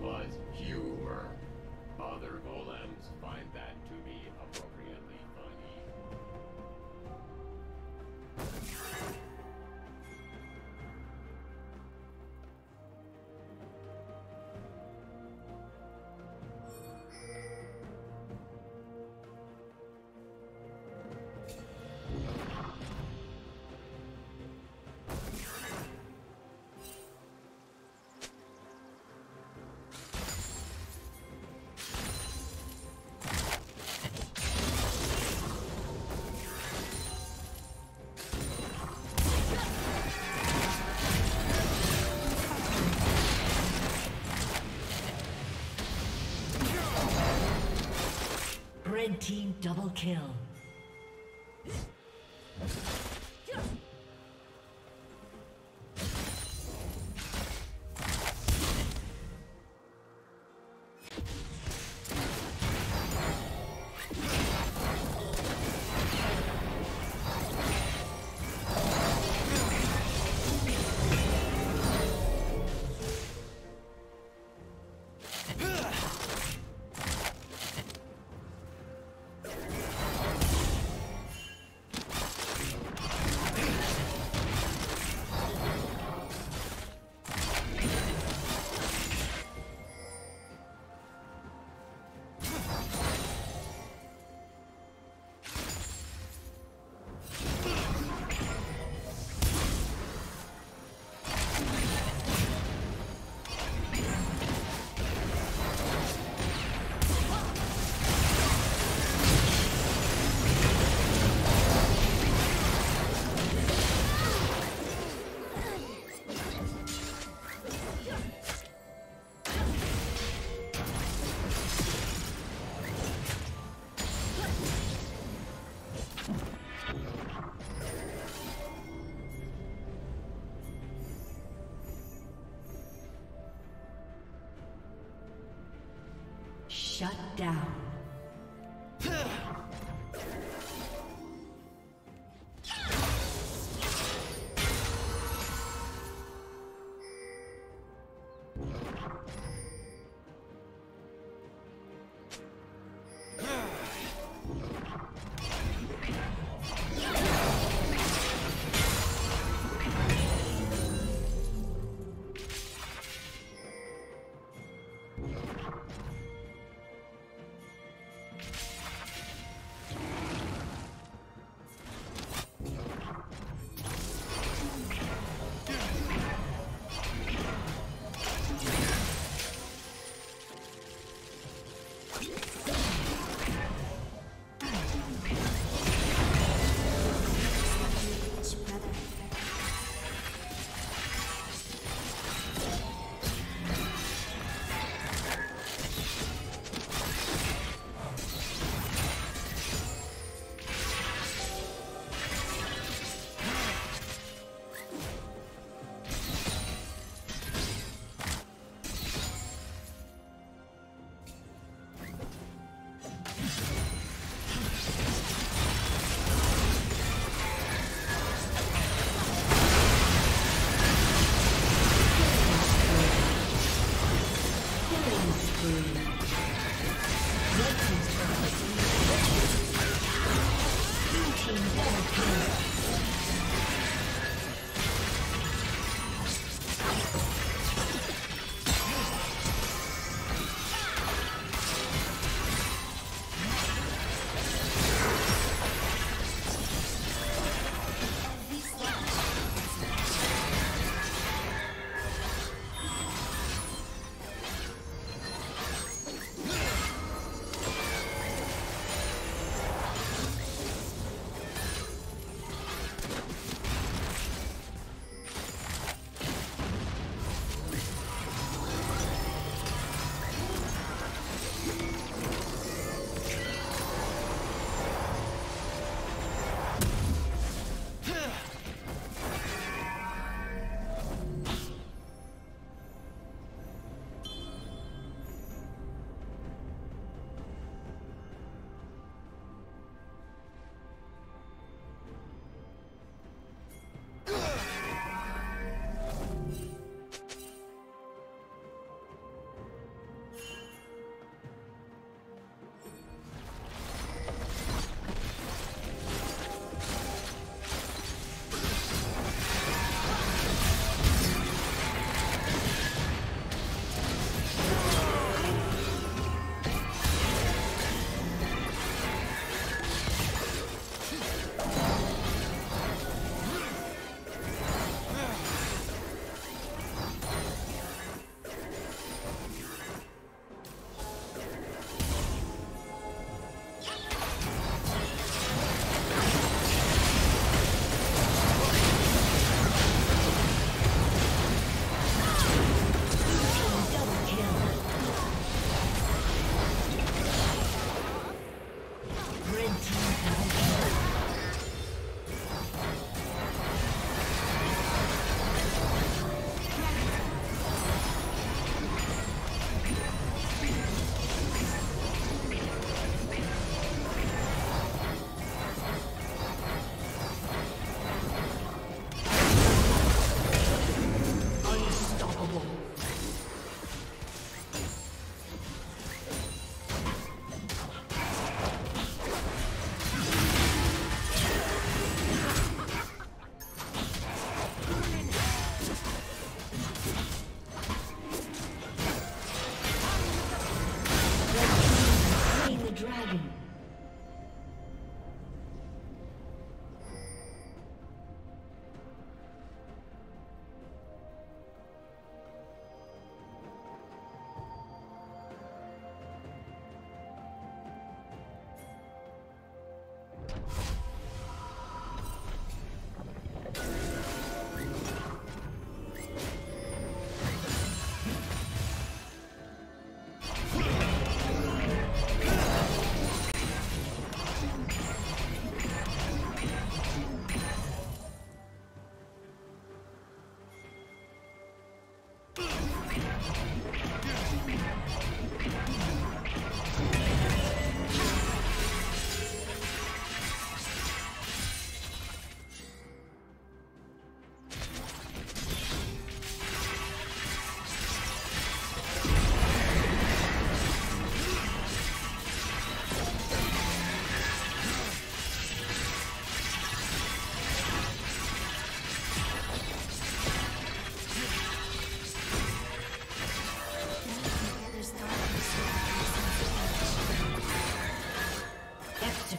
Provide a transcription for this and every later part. was humor. Other golems find that to be appropriately funny. Red team double kill. Shut down.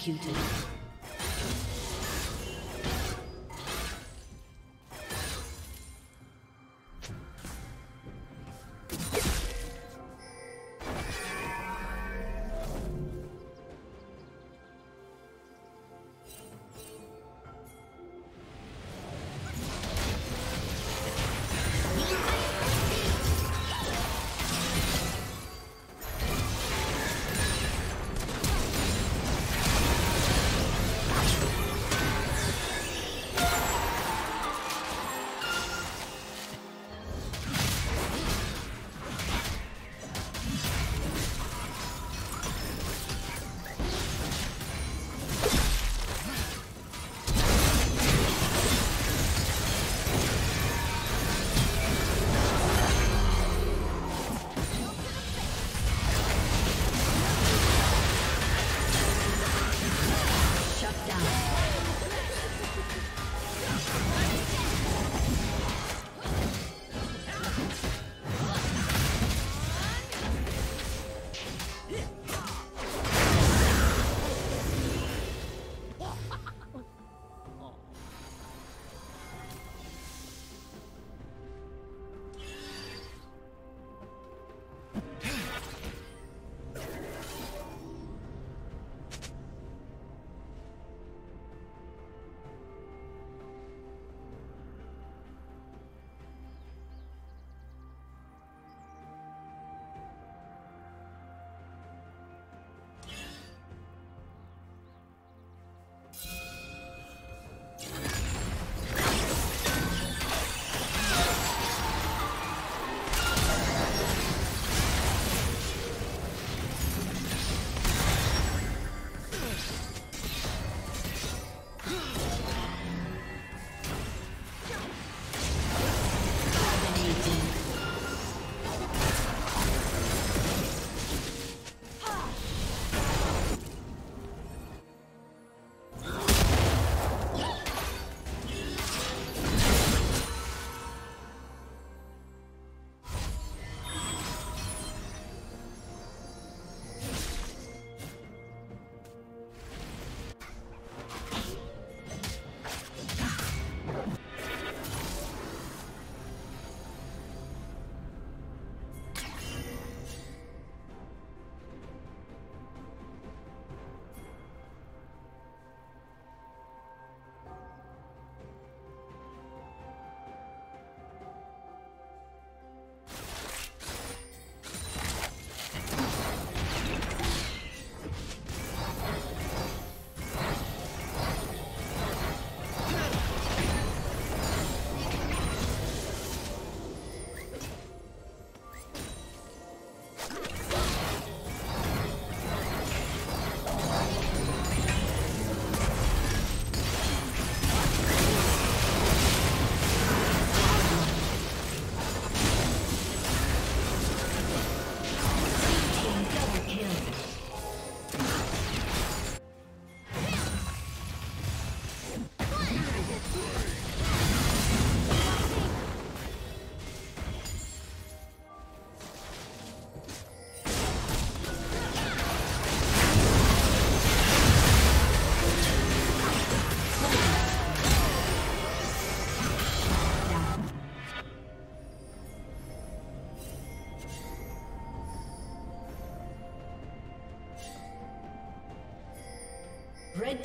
executed. Red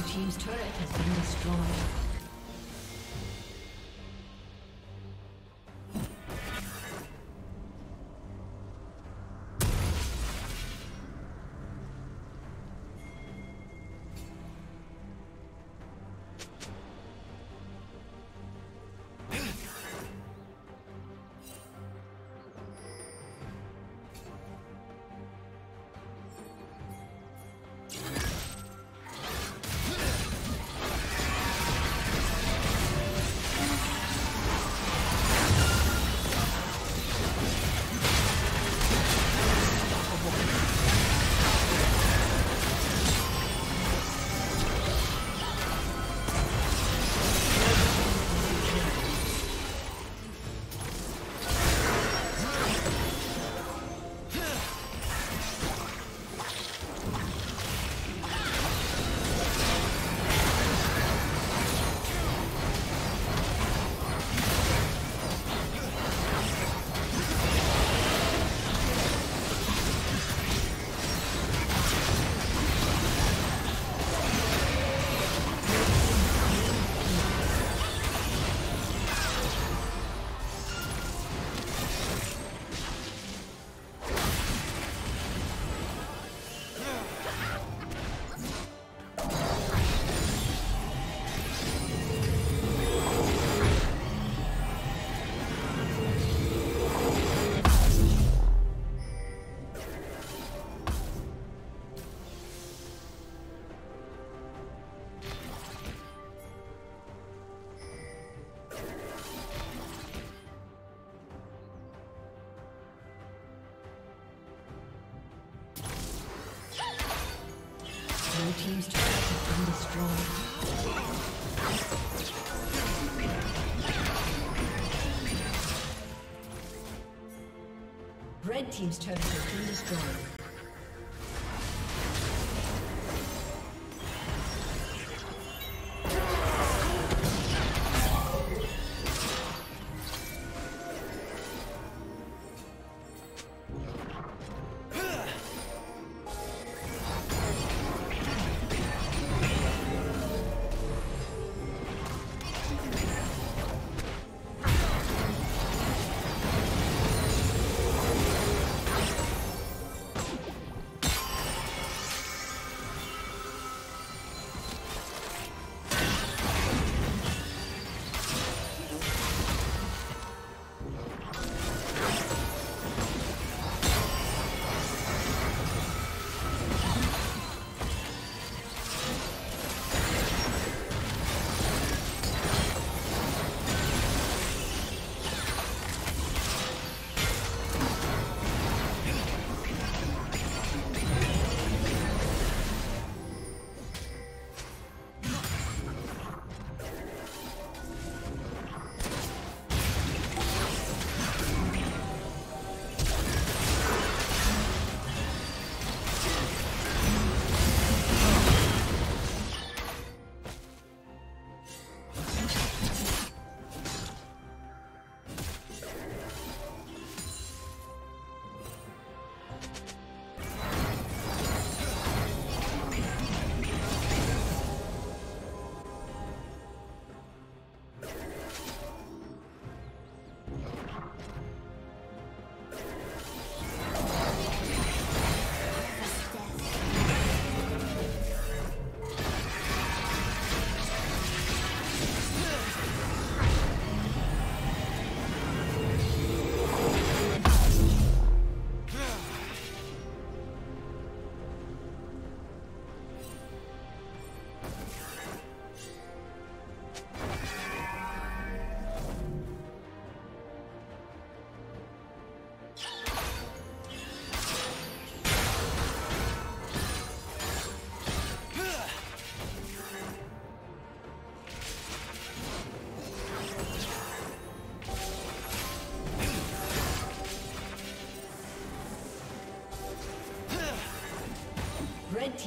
Blue team's turret has been destroyed. Team's turret has been destroyed. Red team's turret has been destroyed. Red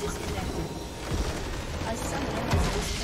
disconnected. A summoner has disconnected.